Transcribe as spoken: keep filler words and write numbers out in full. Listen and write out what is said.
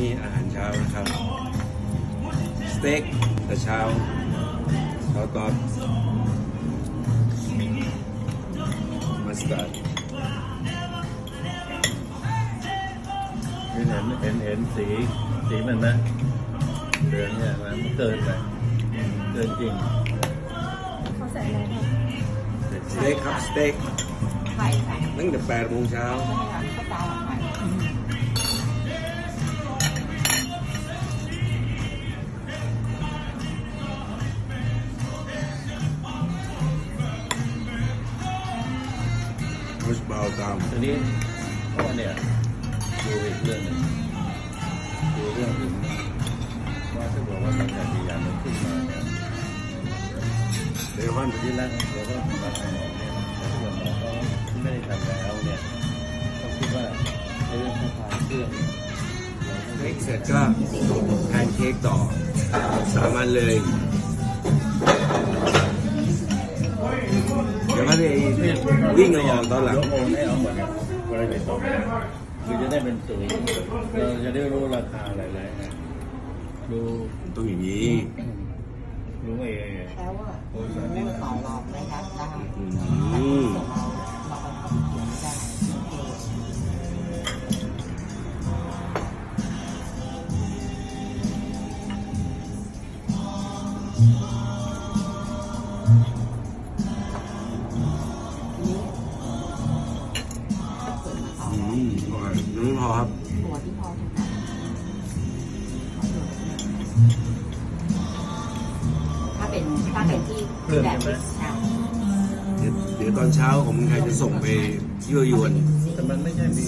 นี่อาหารเช้านะครับสเต็กแต่เช้าเช้าตอนมัสตาร์ดเห็นเห็นเห็นสีสีมันนะเหลืองเนี่ยมันเกินไปเกินจริงเขาใส่อะไรครับสเต็กครับสเต็กไข่ใส่ตั้งแต่แปดโมงเช้าเบาตามทีนี้พ่อเนี่ยดูอีกเรื่องหนึ่งดูเรื่องหนึ่งว่าถ้าบอกว่าตั้งแต่ปีอย่างนึงขึ้นมาเนี่ยเดี๋ยววันที่แรกเราก็ทำการสมองเนี่ยถ้าสมองเขาไม่ได้ทำแล้วเนี่ยต้องคิดว่าเรื่องทางเรื่องเล็กเสร็จก็ทานเค้กต่อสามวันเลยวิ่งออกตอนหลังให้เอาหมดเวลาไปตกคือจะได้เป็นสวยเราจะได้รู้ราคาหลายๆนะดูตัวอย่างนี้รู้เองแล้วว่าไม่ต่อรองไม่ยัดตาเดี๋ยวตอนเช้าของเมืองไทยจะส่งไปที่ยวนแต่มันไม่ใช่มี